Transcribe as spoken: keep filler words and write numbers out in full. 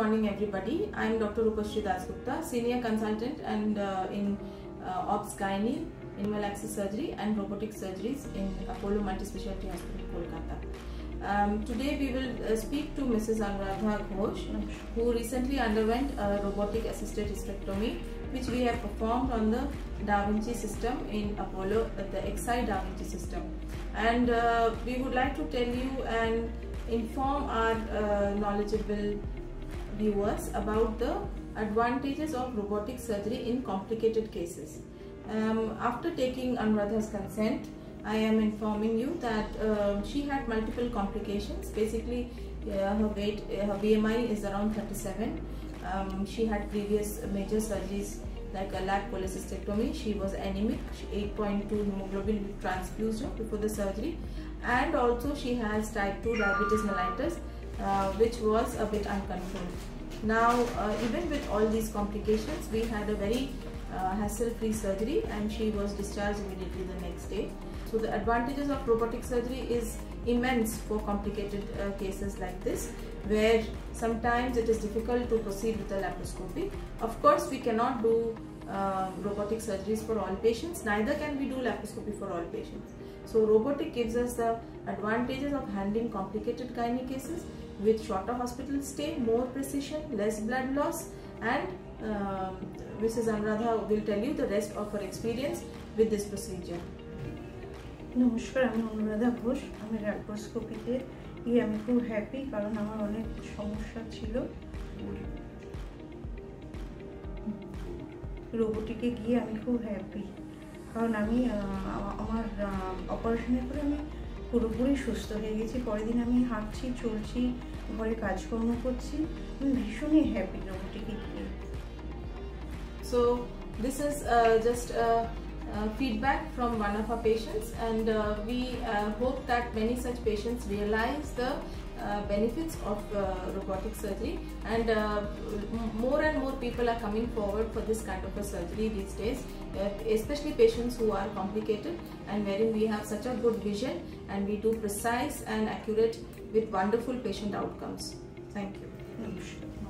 morning, everybody. I am Doctor Rupashree Dasgupta, Senior Consultant and uh, in uh, Obs Gynae, Inval Access Surgery and Robotic Surgeries in Apollo Multi Specialty Hospital Kolkata. Um, today we will uh, speak to Missus Anuradha Ghosh, who recently underwent a robotic assisted hysterectomy, which we have performed on the Da Vinci system in Apollo, uh, the X I Da Vinci system. And uh, we would like to tell you and inform our uh, knowledgeable viewers about the advantages of robotic surgery in complicated cases. Um, after taking Anuradha's consent, I am informing you that uh, she had multiple complications. Basically, uh, her weight, uh, her B M I is around thirty-seven. Um, she had previous major surgeries like a lac cholecystectomy. She was anemic, eight point two hemoglobin transfused before the surgery, and also she has type two diabetes mellitus, uh, which was a bit uncontrolled. Now, uh, even with all these complications, we had a very uh, hassle-free surgery, and she was discharged immediately the next day. So the advantages of robotic surgery is immense for complicated uh, cases like this, where sometimes it is difficult to proceed with the laparoscopy. Of course, we cannot do uh, robotic surgeries for all patients, neither can we do laparoscopy for all patients. So robotic gives us the advantages of handling complicated gynae cases with shorter hospital stay, more precision, less blood loss, and uh, Missus Anuradha will tell you the rest of her experience with this procedure. नमस्कार आमी अनुराधा घोष आमी laparoscopy के ये आमी खूब happy कारण हमारा अनेक समस्या छिलो रोबोटिके गिये आमी खूब हैप्पी कारण आमी আমার অপারেশনের পরে আমি পুরোপুরি সুস্থ হয়ে গেছি পরের দিন আমি হাঁটছি চলছি ঘরে কাজকর্ম করছি আমি ভীষণই হ্যাপি রোবটিকে गिये so this is just Uh, feedback from one of our patients, and uh, we uh, hope that many such patients realize the uh, benefits of uh, robotic surgery, and uh, more and more people are coming forward for this kind of a surgery these days, uh, especially patients who are complicated and wherein we have such a good vision and we do precise and accurate with wonderful patient outcomes. Thank you. Thank you.